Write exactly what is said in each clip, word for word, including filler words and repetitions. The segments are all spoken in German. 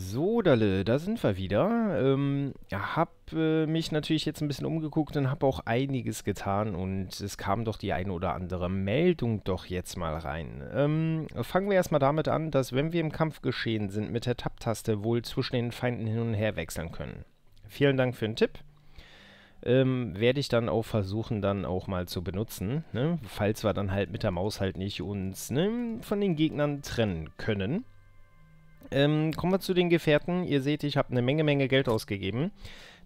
So, Dalle, da sind wir wieder. Ähm, hab äh, mich natürlich jetzt ein bisschen umgeguckt und hab auch einiges getan und es kam doch die eine oder andere Meldung doch jetzt mal rein. Ähm, fangen wir erstmal damit an, dass wenn wir im Kampf geschehen sind, mit der Tab-Taste wohl zwischen den Feinden hin und her wechseln können. Vielen Dank für den Tipp. Ähm, werde ich dann auch versuchen, dann auch mal zu benutzen, ne? Falls wir dann halt mit der Maus halt nicht uns ne, von den Gegnern trennen können. Ähm, kommen wir zu den Gefährten. Ihr seht, ich habe eine Menge, Menge Geld ausgegeben.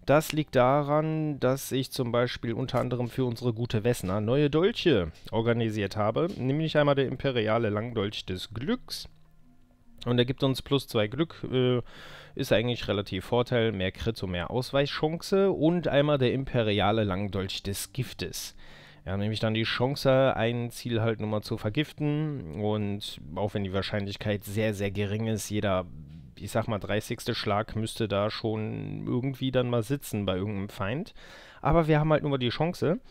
Das liegt daran, dass ich zum Beispiel unter anderem für unsere gute Wessner neue Dolche organisiert habe. Nämlich einmal der imperiale Langdolch des Glücks. Und der gibt uns plus zwei Glück. Äh, ist eigentlich relativ Vorteil. Mehr Crit und mehr Ausweichchance. Und einmal der imperiale Langdolch des Giftes. Ja, nämlich dann die Chance, ein Ziel halt nochmal zu vergiften und auch wenn die Wahrscheinlichkeit sehr, sehr gering ist, jeder, ich sag mal, dreißigste Schlag müsste da schon irgendwie dann mal sitzen bei irgendeinem Feind. Aber wir haben halt nur mal die Chance.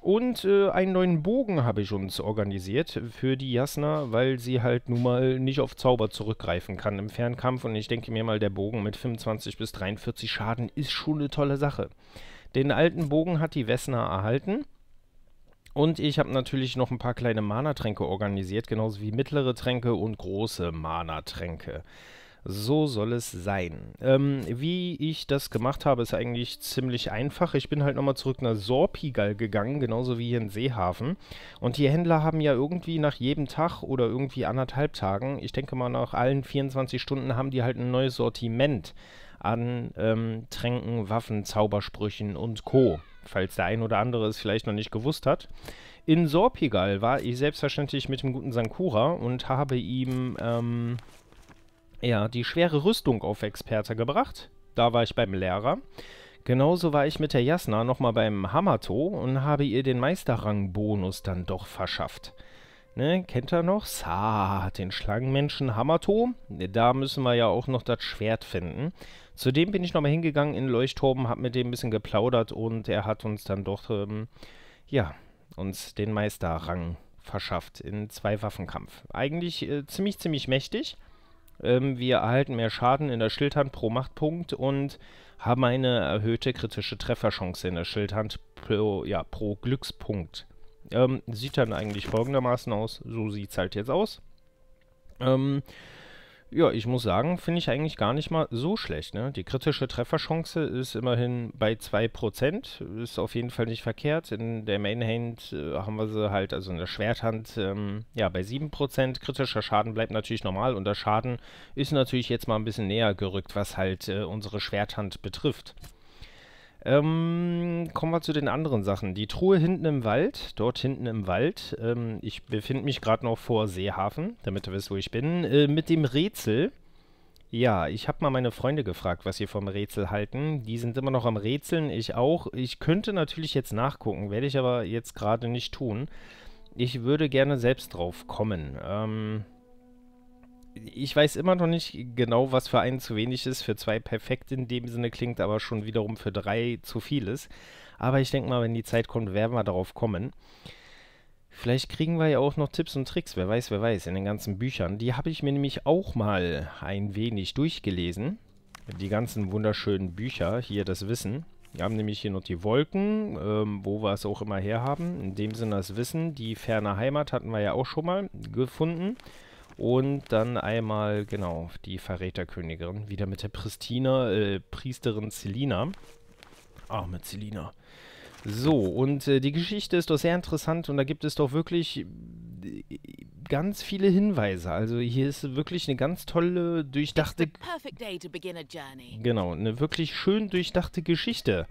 Und äh, einen neuen Bogen habe ich uns organisiert für die Jasna, weil sie halt nun mal nicht auf Zauber zurückgreifen kann im Fernkampf. Und ich denke mir mal, der Bogen mit fünfundzwanzig bis dreiundvierzig Schaden ist schon eine tolle Sache. Den alten Bogen hat die Vesna erhalten. Und ich habe natürlich noch ein paar kleine Mana-Tränke organisiert, genauso wie mittlere Tränke und große Mana-Tränke. So soll es sein. Ähm, wie ich das gemacht habe, ist eigentlich ziemlich einfach. Ich bin halt nochmal zurück nach Sorpigal gegangen, genauso wie hier in Seehafen. Und die Händler haben ja irgendwie nach jedem Tag oder irgendwie anderthalb Tagen, ich denke mal nach allen vierundzwanzig Stunden, haben die halt ein neues Sortiment an ähm, Tränken, Waffen, Zaubersprüchen und Co., falls der ein oder andere es vielleicht noch nicht gewusst hat. In Sorpigal war ich selbstverständlich mit dem guten Sankura und habe ihm ähm, ja, die schwere Rüstung auf Experte gebracht. Da war ich beim Lehrer. Genauso war ich mit der Jasna nochmal beim Hamato und habe ihr den Meisterrang-Bonus dann doch verschafft. Ne, kennt er noch? Sa, den Schlangenmenschen Hamato. Da müssen wir ja auch noch das Schwert finden. Zudem bin ich nochmal hingegangen in den Leuchtturm, habe mit dem ein bisschen geplaudert und er hat uns dann doch, ähm, ja, uns den Meisterrang verschafft in zwei Waffenkampf. Eigentlich äh, ziemlich, ziemlich mächtig. Ähm, wir erhalten mehr Schaden in der Schildhand pro Machtpunkt und haben eine erhöhte kritische Trefferchance in der Schildhand pro, ja, pro Glückspunkt. Ähm, sieht dann eigentlich folgendermaßen aus. So sieht es halt jetzt aus. Ähm, ja, ich muss sagen, finde ich eigentlich gar nicht mal so schlecht, ne? Die kritische Trefferchance ist immerhin bei zwei Prozent. Ist auf jeden Fall nicht verkehrt. In der Mainhand äh, haben wir sie halt, also in der Schwerthand, ähm, ja, bei sieben Prozent. Kritischer Schaden bleibt natürlich normal. Und der Schaden ist natürlich jetzt mal ein bisschen näher gerückt, was halt äh, unsere Schwerthand betrifft. Ähm, kommen wir zu den anderen Sachen. Die Truhe hinten im Wald, dort hinten im Wald. Ähm, ich befinde mich gerade noch vor Seehafen, damit ihr wisst, wo ich bin. Äh, mit dem Rätsel. Ja, ich habe mal meine Freunde gefragt, was sie vom Rätsel halten. Die sind immer noch am Rätseln, ich auch. Ich könnte natürlich jetzt nachgucken, werde ich aber jetzt gerade nicht tun. Ich würde gerne selbst drauf kommen. Ähm... Ich weiß immer noch nicht genau, was für einen zu wenig ist, für zwei perfekt in dem Sinne klingt, aber schon wiederum für drei zu viel ist. Aber ich denke mal, wenn die Zeit kommt, werden wir darauf kommen. Vielleicht kriegen wir ja auch noch Tipps und Tricks, wer weiß, wer weiß, in den ganzen Büchern. Die habe ich mir nämlich auch mal ein wenig durchgelesen. Die ganzen wunderschönen Bücher, hier das Wissen. Wir haben nämlich hier noch die Wolken, ähm, wo wir es auch immer herhaben. In dem Sinne das Wissen, die ferne Heimat hatten wir ja auch schon mal gefunden. Und dann einmal, genau, die Verräterkönigin, wieder mit der Pristina, äh, Priesterin Celina. Ach, mit Celina. So, und äh, die Geschichte ist doch sehr interessant und da gibt es doch wirklich äh, ganz viele Hinweise. Also hier ist wirklich eine ganz tolle, durchdachte... Genau, eine wirklich schön durchdachte Geschichte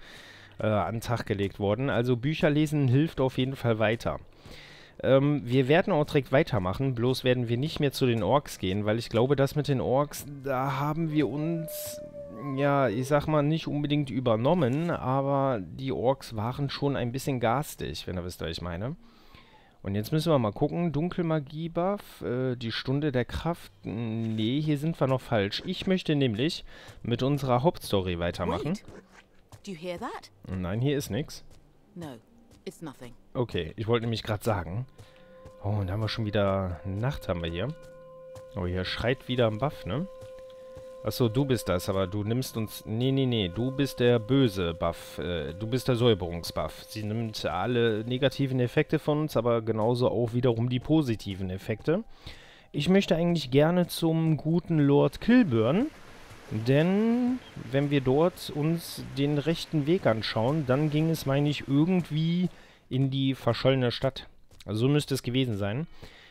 äh, an den Tag gelegt worden. Also Bücher lesen hilft auf jeden Fall weiter. Ähm, wir werden auch direkt weitermachen, bloß werden wir nicht mehr zu den Orks gehen, weil ich glaube, das mit den Orks, da haben wir uns, ja, ich sag mal, nicht unbedingt übernommen, aber die Orks waren schon ein bisschen garstig, wenn ihr wisst, was ich meine. Und jetzt müssen wir mal gucken, Dunkelmagie-Buff, äh, die Stunde der Kraft, nee, hier sind wir noch falsch. Ich möchte nämlich mit unserer Hauptstory weitermachen. Nein, hier ist nichts. No. Okay, ich wollte nämlich gerade sagen. Oh, und da haben wir schon wieder Nacht haben wir hier. Oh, hier schreit wieder ein Buff, ne? Achso, du bist das, aber du nimmst uns... Nee, nee, nee, du bist der böse Buff. Äh, du bist der Säuberungsbuff. Sie nimmt alle negativen Effekte von uns, aber genauso auch wiederum die positiven Effekte. Ich möchte eigentlich gerne zum guten Lord Kilburn, denn wenn wir dort uns den rechten Weg anschauen, dann ging es, meine ich, irgendwie in die verschollene Stadt. Also so müsste es gewesen sein.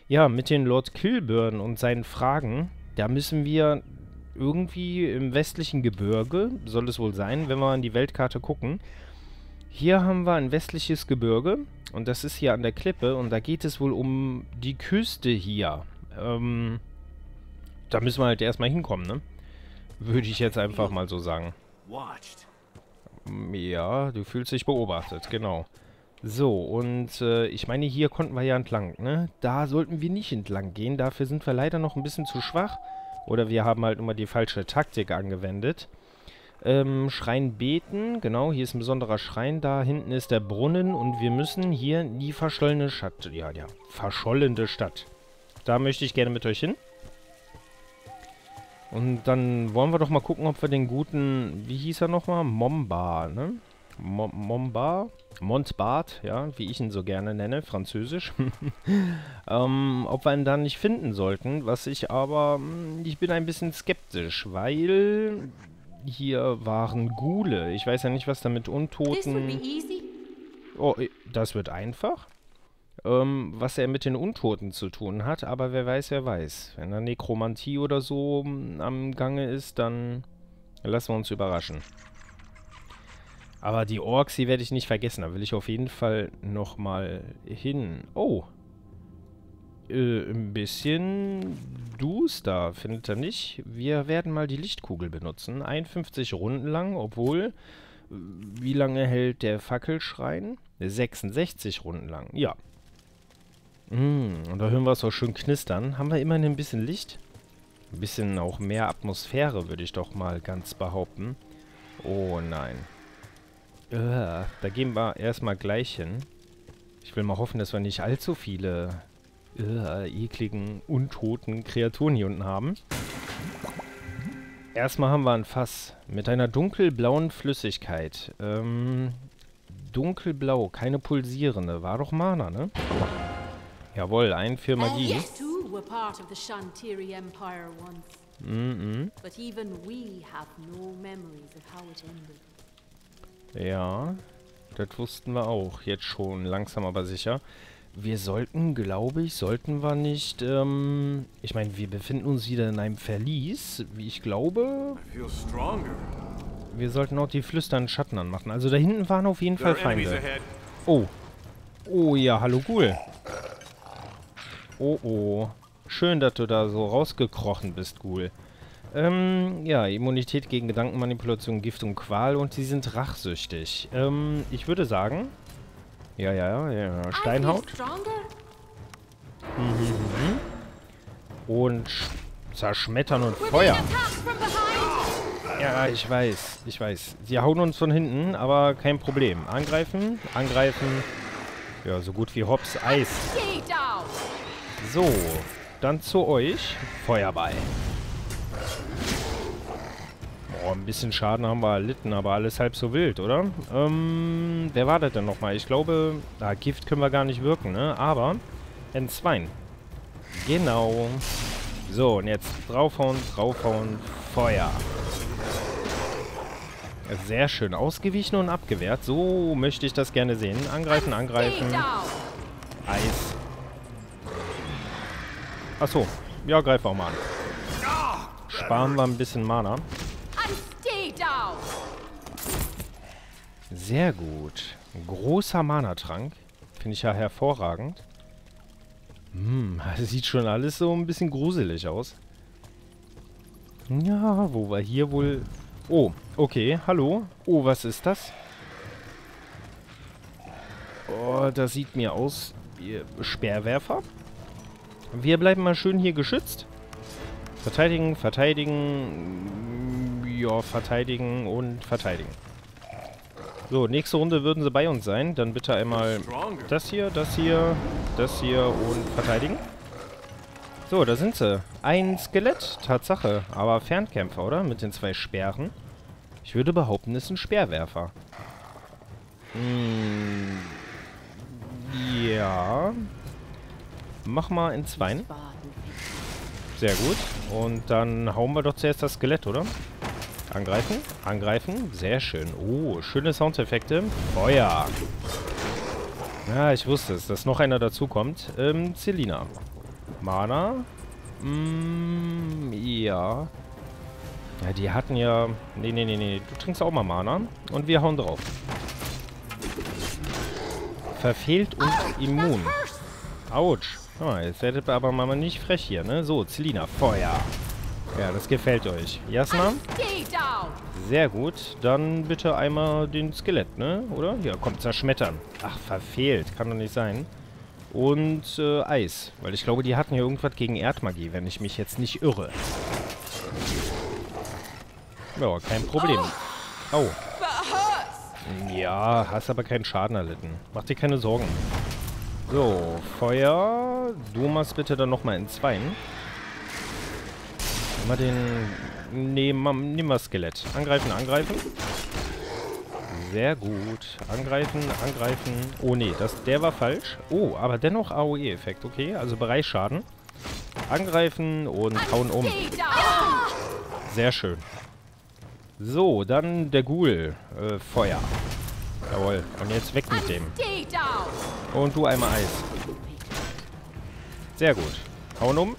Ja, mit den Lord Kilburn und seinen Fragen, da müssen wir... Irgendwie im westlichen Gebirge, soll es wohl sein, wenn wir an die Weltkarte gucken. Hier haben wir ein westliches Gebirge und das ist hier an der Klippe und da geht es wohl um die Küste hier. Ähm, da müssen wir halt erstmal hinkommen, ne? Würde ich jetzt einfach mal so sagen. Ja, du fühlst dich beobachtet, genau. So, und äh, ich meine, hier konnten wir ja entlang, ne? Da sollten wir nicht entlang gehen, dafür sind wir leider noch ein bisschen zu schwach. Oder wir haben halt immer die falsche Taktik angewendet. Ähm, Schrein beten. Genau, hier ist ein besonderer Schrein. Da hinten ist der Brunnen. Und wir müssen hier in die verschollene Stadt. Ja, ja. Verschollene Stadt. Da möchte ich gerne mit euch hin. Und dann wollen wir doch mal gucken, ob wir den guten... Wie hieß er nochmal? Momba, ne? Mom Momba? Montbard, ja. Wie ich ihn so gerne nenne. Französisch. Ähm, ob wir ihn dann nicht finden sollten, was ich aber, ich bin ein bisschen skeptisch, weil hier waren Ghule. Ich weiß ja nicht, was da mit Untoten... Oh, das wird einfach. Ähm, was er mit den Untoten zu tun hat, aber wer weiß, wer weiß. Wenn da Nekromantie oder so am Gange ist, dann lassen wir uns überraschen. Aber die Orks, die werde ich nicht vergessen. Da will ich auf jeden Fall nochmal hin. Oh, Äh, ein bisschen duster, findet er nicht. Wir werden mal die Lichtkugel benutzen. einundfünfzig Runden lang, obwohl... Wie lange hält der Fackelschrein? sechsundsechzig Runden lang, ja. Mm, und da hören wir es auch schön knistern. Haben wir immerhin ein bisschen Licht? Ein bisschen auch mehr Atmosphäre, würde ich doch mal ganz behaupten. Oh nein. Äh, da gehen wir erstmal gleich hin. Ich will mal hoffen, dass wir nicht allzu viele... Äh, ekligen, untoten Kreaturen hier unten haben. Erstmal haben wir ein Fass mit einer dunkelblauen Flüssigkeit. Ähm, dunkelblau, keine pulsierende. War doch Mana, ne? Jawohl, ein für Magie. Mhm. Ja, das wussten wir auch. Jetzt schon, langsam aber sicher. Wir sollten, glaube ich, sollten wir nicht, ähm... Ich meine, wir befinden uns wieder in einem Verlies, wie ich glaube. Wir sollten auch die flüsternden Schatten anmachen. Also da hinten waren auf jeden Fall Feinde. Oh. Oh ja, hallo Ghoul. Oh, oh. Schön, dass du da so rausgekrochen bist, Ghoul. Ähm, ja, Immunität gegen Gedankenmanipulation, Gift und Qual und sie sind rachsüchtig. Ähm, ich würde sagen... Ja, ja, ja, Steinhaut. Mhm. Und zerschmettern und Feuer. Ja, ich weiß, ich weiß. Sie hauen uns von hinten, aber kein Problem. Angreifen, angreifen. Ja, so gut wie Hops Eis. So, dann zu euch. Feuerball. Oh, ein bisschen Schaden haben wir erlitten, aber alles halb so wild, oder? Ähm, wer war das denn nochmal? Ich glaube, ah, Gift können wir gar nicht wirken, ne? Aber entzweien. Genau. So, und jetzt draufhauen, draufhauen, Feuer. Sehr schön. Ausgewichen und abgewehrt. So möchte ich das gerne sehen. Angreifen, angreifen. Eis. Achso. Ja, greif auch mal an. Sparen wir ein bisschen Mana. Sehr gut. Ein großer Mana-Trank. Finde ich ja hervorragend. Hm, das sieht schon alles so ein bisschen gruselig aus. Ja, wo war hier wohl... Oh, okay, hallo. Oh, was ist das? Oh, das sieht mir aus wie Speerwerfer. Wir bleiben mal schön hier geschützt. Verteidigen, verteidigen... Ja, verteidigen und verteidigen. So, nächste Runde würden sie bei uns sein. Dann bitte einmal das hier, das hier, das hier und verteidigen. So, da sind sie. Ein Skelett, Tatsache. Aber Fernkämpfer, oder? Mit den zwei Speeren. Ich würde behaupten, es ist ein Speerwerfer. Hm. Ja. Mach mal in zweien. Sehr gut. Und dann hauen wir doch zuerst das Skelett, oder? Angreifen. Angreifen. Sehr schön. Oh, schöne Soundeffekte. Feuer. Ja, ich wusste es, dass noch einer dazukommt. Ähm, Celina. Mana. Mm, ja. Ja, die hatten ja... Nee, nee, nee, nee. Du trinkst auch mal Mana. Und wir hauen drauf. Verfehlt und oh, immun. Autsch. Ah, jetzt werdet ihr aber mal nicht frech hier, ne? So, Celina. Feuer. Ja, das gefällt euch. Jasna? Sehr gut. Dann bitte einmal den Skelett, ne? Oder? Ja, komm, zerschmettern. Ach, verfehlt. Kann doch nicht sein. Und äh, Eis. Weil ich glaube, die hatten ja irgendwas gegen Erdmagie, wenn ich mich jetzt nicht irre. Ja, kein Problem. Oh. Ja, hast aber keinen Schaden erlitten. Mach dir keine Sorgen. So, Feuer. Du machst bitte dann nochmal in zweien. Immer den... Nee, nimm mal Skelett. Angreifen, angreifen. Sehr gut. Angreifen, angreifen. Oh nee, das, der war falsch. Oh, aber dennoch A O E-Effekt, okay. Also Bereichsschaden. Angreifen und hauen um. Sehr schön. So, dann der Ghoul. Äh, Feuer. Jawohl. Und jetzt weg mit dem. Und du einmal Eis. Sehr gut. Hauen um.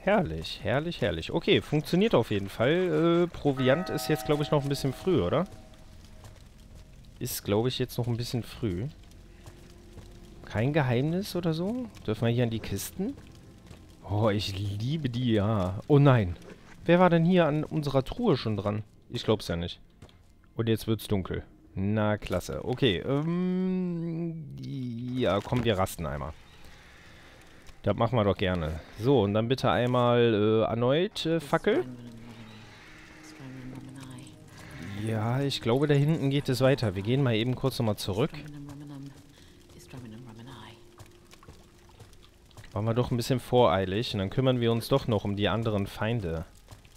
Herrlich, herrlich, herrlich. Okay, funktioniert auf jeden Fall. Äh, Proviant ist jetzt, glaube ich, noch ein bisschen früh, oder? Ist, glaube ich, jetzt noch ein bisschen früh. Kein Geheimnis oder so? Dürfen wir hier an die Kisten? Oh, ich liebe die, ja. Oh nein. Wer war denn hier an unserer Truhe schon dran? Ich glaube es ja nicht. Und jetzt wird's dunkel. Na, klasse. Okay, ähm... ja, komm, wir rasten einmal. Das machen wir doch gerne. So, und dann bitte einmal äh, erneut äh, Fackel. Ja, ich glaube, da hinten geht es weiter. Wir gehen mal eben kurz nochmal zurück. Waren wir doch ein bisschen voreilig. Und dann kümmern wir uns doch noch um die anderen Feinde.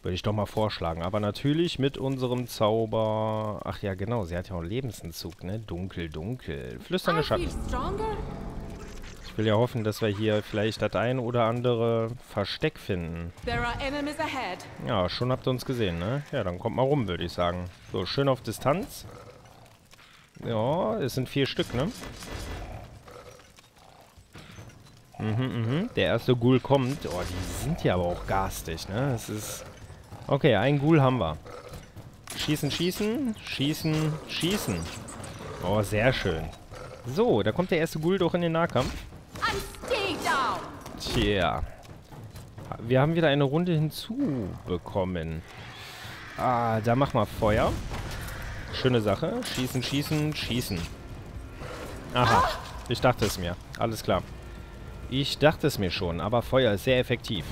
Würde ich doch mal vorschlagen. Aber natürlich mit unserem Zauber... Ach ja, genau. Sie hat ja auch einen Lebensentzug, ne? Dunkel, dunkel. Flüsternde Schatten. Ich will ja hoffen, dass wir hier vielleicht das ein oder andere Versteck finden. Ja, schon habt ihr uns gesehen, ne? Ja, dann kommt mal rum, würde ich sagen. So, schön auf Distanz. Ja, es sind vier Stück, ne? Mhm, mhm. Der erste Ghoul kommt. Oh, die sind ja aber auch garstig, ne? Es ist... Okay, einen Ghoul haben wir. Schießen, schießen, schießen, schießen. Oh, sehr schön. So, da kommt der erste Ghoul doch in den Nahkampf. Tja. Wir haben wieder eine Runde hinzubekommen. Ah, da machen wir Feuer. Schöne Sache. Schießen, schießen, schießen. Aha, ich dachte es mir. Alles klar. Ich dachte es mir schon, aber Feuer ist sehr effektiv.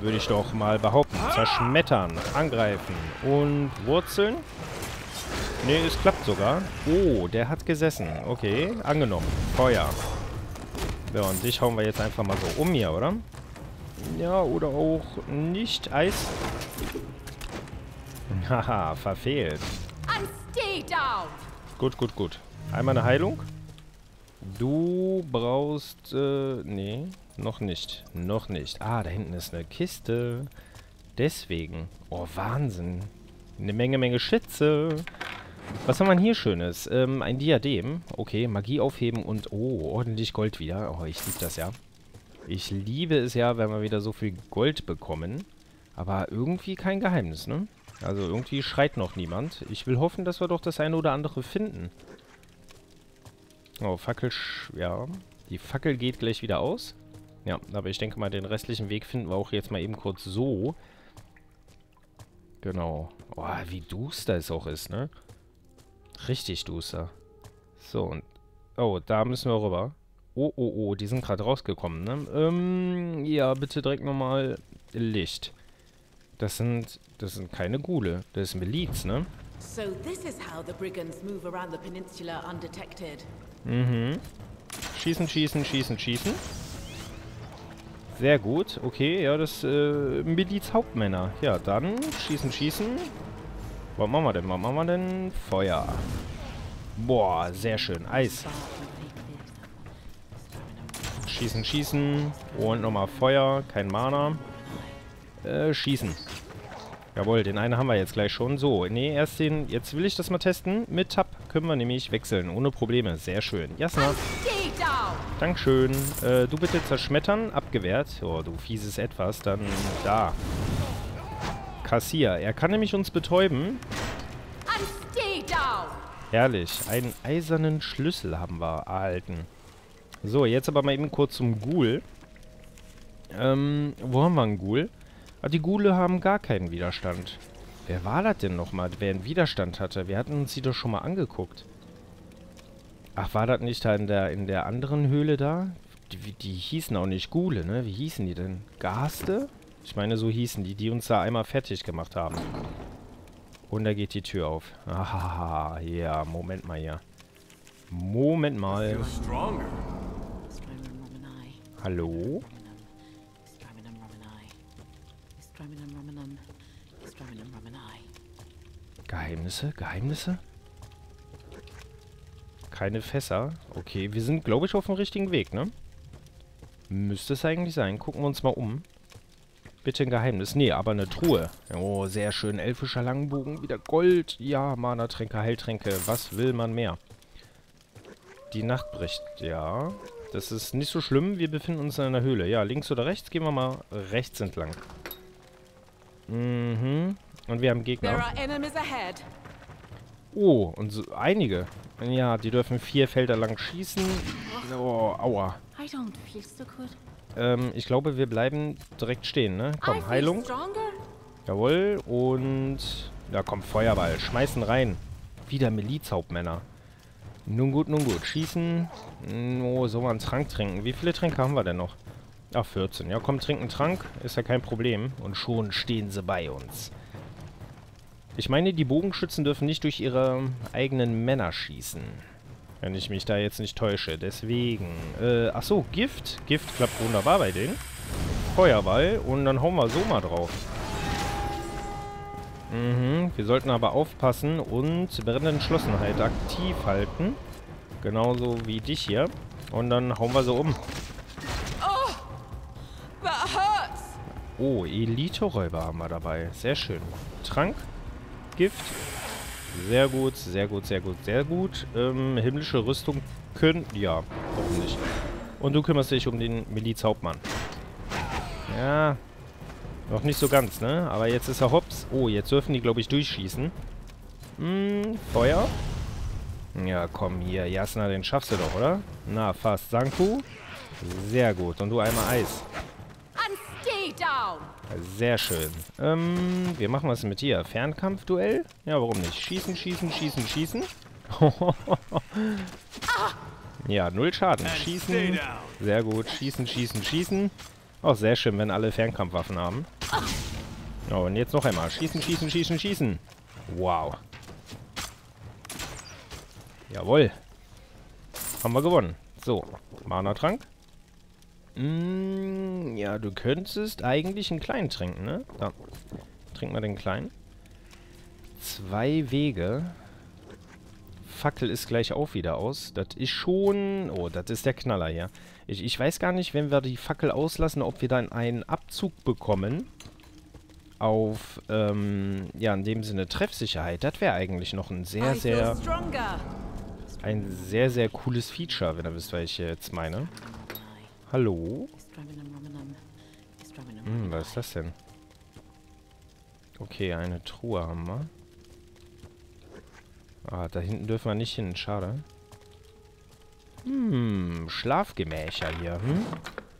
Würde ich doch mal behaupten. Zerschmettern, angreifen und wurzeln. Nee, es klappt sogar. Oh, der hat gesessen. Okay, angenommen. Feuer. Ja, und dich hauen wir jetzt einfach mal so um hier, oder? Ja, oder auch nicht. Eis. Haha, verfehlt. Gut, gut, gut. Einmal eine Heilung. Du brauchst... Äh, nee, noch nicht. Noch nicht. Ah, da hinten ist eine Kiste. Deswegen. Oh, Wahnsinn. Eine Menge, Menge Schätze. Was haben wir hier Schönes? Ähm, ein Diadem. Okay, Magie aufheben und... Oh, ordentlich Gold wieder. Oh, ich liebe das ja. Ich liebe es ja, wenn wir wieder so viel Gold bekommen. Aber irgendwie kein Geheimnis, ne? Also irgendwie schreit noch niemand. Ich will hoffen, dass wir doch das eine oder andere finden. Oh, Fackel... Ja, die Fackel geht gleich wieder aus. Ja, aber ich denke mal, den restlichen Weg finden wir auch jetzt mal eben kurz so. Genau. Oh, wie duster es auch ist, ne? Richtig duster. So, und... Oh, da müssen wir rüber. Oh, oh, oh, die sind gerade rausgekommen, ne? Ähm, ja, bitte direkt nochmal Licht. Das sind... Das sind keine Ghule. Das ist Miliz, ne? Mhm. Schießen, schießen, schießen, schießen. Sehr gut. Okay, ja, das äh, Miliz Hauptmänner. Ja, dann schießen, schießen. Was machen wir denn? Was machen wir denn? Feuer. Boah, sehr schön. Eis. Schießen, schießen. Und nochmal Feuer. Kein Mana. Äh, schießen. Jawohl, den einen haben wir jetzt gleich schon. So, nee, erst den... Jetzt will ich das mal testen. Mit Tab können wir nämlich wechseln. Ohne Probleme. Sehr schön. Jasna. Dankeschön. Äh, du bitte zerschmettern. Abgewehrt. Oh, du fieses Etwas. Dann da. Kassier. Er kann nämlich uns betäuben. Herrlich. Einen eisernen Schlüssel haben wir erhalten. So, jetzt aber mal eben kurz zum Ghoul. Ähm, wo haben wir einen Ghoul? Ah, die Ghule haben gar keinen Widerstand. Wer war das denn nochmal, wer einen Widerstand hatte? Wir hatten uns die doch schon mal angeguckt. Ach, war das nicht da in der, in der anderen Höhle da? Die, die hießen auch nicht Ghule, ne? Wie hießen die denn? Gaste? Ich meine, so hießen die, die uns da einmal fertig gemacht haben. Und da geht die Tür auf. Ahaha, ja, Moment mal hier. Moment mal. Hallo? Geheimnisse? Geheimnisse? Keine Fässer. Okay, wir sind, glaube ich, auf dem richtigen Weg, ne? Müsste es eigentlich sein. Gucken wir uns mal um. Bitte ein Geheimnis. Nee, aber eine Truhe. Oh, sehr schön. Elfischer Langbogen. Wieder Gold. Ja, Mana-Tränke, Heiltränke. Was will man mehr? Die Nacht bricht. Ja. Das ist nicht so schlimm. Wir befinden uns in einer Höhle. Ja, links oder rechts? Gehen wir mal rechts entlang. Mhm. Und wir haben Gegner. Oh, und so einige. Ja, die dürfen vier Felder lang schießen. Oh, aua. Ähm, ich glaube, wir bleiben direkt stehen, ne? Komm, Heilung. Jawohl. Und da kommt Feuerball. Schmeißen rein. Wieder Milizhauptmänner. Nun gut, nun gut. Schießen. Oh, so mal einen Trank trinken. Wie viele Tränke haben wir denn noch? Ah, vierzehn. Ja, komm, trinken Trank. Ist ja kein Problem. Und schon stehen sie bei uns. Ich meine, die Bogenschützen dürfen nicht durch ihre eigenen Männer schießen. Wenn ich mich da jetzt nicht täusche. Deswegen. Äh, ach so, Gift. Gift klappt wunderbar bei denen. Feuerball. Und dann hauen wir so mal drauf. Mhm. Wir sollten aber aufpassen und brennende Entschlossenheit aktiv halten. Genauso wie dich hier. Und dann hauen wir so um. Oh, Elite-Räuber haben wir dabei. Sehr schön. Trank. Gift. Sehr gut, sehr gut, sehr gut, sehr gut. Ähm, himmlische Rüstung können... Ja, warum nicht? Und du kümmerst dich um den Milizhauptmann. Ja. Noch nicht so ganz, ne? Aber jetzt ist er hops. Oh, jetzt dürfen die, glaube ich, durchschießen. Hm, Feuer. Ja, komm hier. Jasna, den schaffst du doch, oder? Na, fast. Sanku. Sehr gut. Und du einmal Eis. Sehr schön. Ähm, wir machen was mit dir. Fernkampfduell? Ja, warum nicht? Schießen, schießen, schießen, schießen. Ja, null Schaden. Schießen. Sehr gut. Schießen, schießen, schießen. Auch sehr schön, wenn alle Fernkampfwaffen haben. Oh, und jetzt noch einmal. Schießen, schießen, schießen, schießen. Wow. Jawohl. Haben wir gewonnen. So, Mana-Trank. Mm, ja, du könntest eigentlich einen kleinen trinken, ne? Da. Trink mal den kleinen. Zwei Wege. Fackel ist gleich auch wieder aus. Das ist schon... Oh, das ist der Knaller hier. Ich, ich weiß gar nicht, wenn wir die Fackel auslassen, ob wir dann einen Abzug bekommen. Auf, ähm... ja, in dem Sinne Treffsicherheit. Das wäre eigentlich noch ein sehr, sehr... Ein sehr, sehr cooles Feature, wenn ihr wisst, was ich jetzt meine. Hallo? Hm, was ist das denn? Okay, eine Truhe haben wir. Ah, da hinten dürfen wir nicht hin, schade. Hm, Schlafgemächer hier, hm?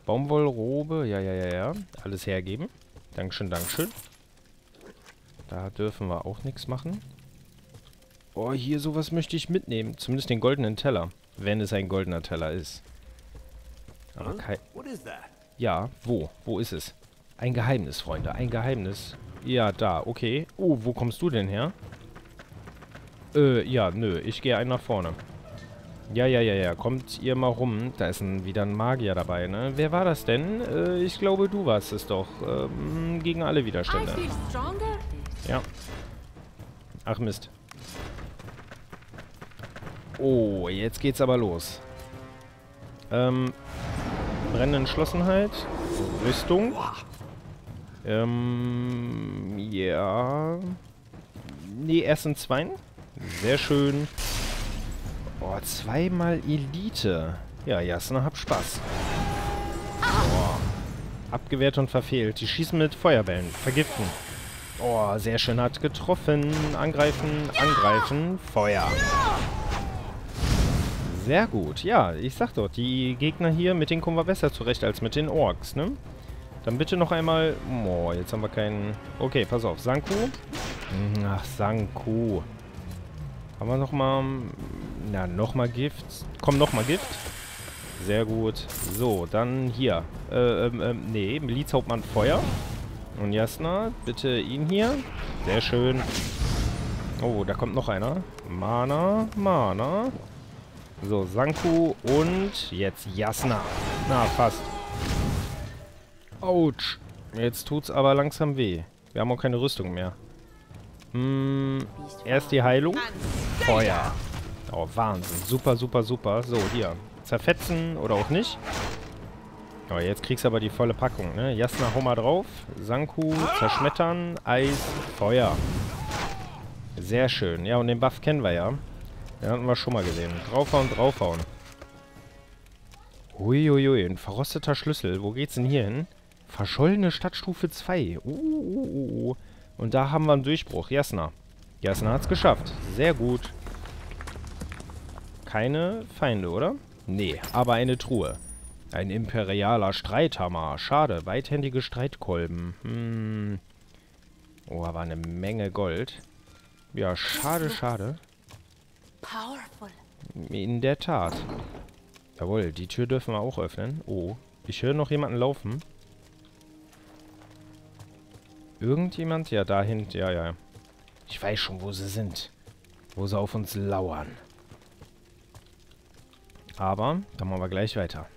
Baumwollrobe, ja, ja, ja, ja. Alles hergeben. Dankeschön, Dankeschön. Da dürfen wir auch nichts machen. Oh, hier sowas möchte ich mitnehmen. Zumindest den goldenen Teller. Wenn es ein goldener Teller ist. Aber kein... Ja, wo? Wo ist es? Ein Geheimnis, Freunde. Ein Geheimnis. Ja, da. Okay. Oh, wo kommst du denn her? Äh, ja, nö. Ich gehe einen nach vorne. Ja, ja, ja, ja. Kommt ihr mal rum. Da ist ein, wieder ein Magier dabei, ne? Wer war das denn? Äh, ich glaube, du warst es doch. Ähm, gegen alle Widerstände. Ja. Ach, Mist. Oh, jetzt geht's aber los. Ähm, brennende Entschlossenheit. Rüstung. Ähm, ja. Nee, erst in zweien. Sehr schön. Oh, zweimal Elite. Ja, Jasna, hab Spaß. Oh, abgewehrt und verfehlt. Die schießen mit Feuerbällen. Vergiften. Oh, sehr schön. Hat getroffen. Angreifen, angreifen. Feuer. Sehr gut. Ja, ich sag doch, die Gegner hier mit denen kommen wir besser zurecht als mit den Orks, ne? Dann bitte noch einmal... Oh, jetzt haben wir keinen... Okay, pass auf. Sanku. Ach, Sanku. Haben wir nochmal... Na, nochmal Gift. Komm, nochmal Gift. Sehr gut. So, dann hier. Äh, ähm, ähm, nee, Miliz Hauptmann Feuer. Und Jasna, bitte ihn hier. Sehr schön. Oh, da kommt noch einer. Mana, Mana. So, Sanku und jetzt Jasna. Na, fast. Autsch. Jetzt tut's aber langsam weh. Wir haben auch keine Rüstung mehr. Hm, erst die Heilung. Feuer. Oh, Wahnsinn. Super, super, super. So, hier. Zerfetzen oder auch nicht. Oh, jetzt kriegst du aber die volle Packung, ne? Jasna, hau mal drauf. Sanku, zerschmettern. Eis, Feuer. Sehr schön. Ja, und den Buff kennen wir ja. Den hatten wir schon mal gesehen. Draufhauen, draufhauen. Uiuiui, ein verrosteter Schlüssel. Wo geht's denn hier hin? Verschollene Stadtstufe zwei. Uh, uh, uh. Und da haben wir einen Durchbruch. Jasna. Jasna hat's geschafft. Sehr gut. Keine Feinde, oder? Nee, aber eine Truhe. Ein imperialer Streithammer. Schade, weithändige Streitkolben. Hm. Oh, aber eine Menge Gold. Ja, schade, schade. In der Tat. Jawohl, die Tür dürfen wir auch öffnen. Oh, ich höre noch jemanden laufen. Irgendjemand? Ja, da hinten. Ja, ja. Ich weiß schon, wo sie sind. Wo sie auf uns lauern. Aber, dann machen wir gleich weiter.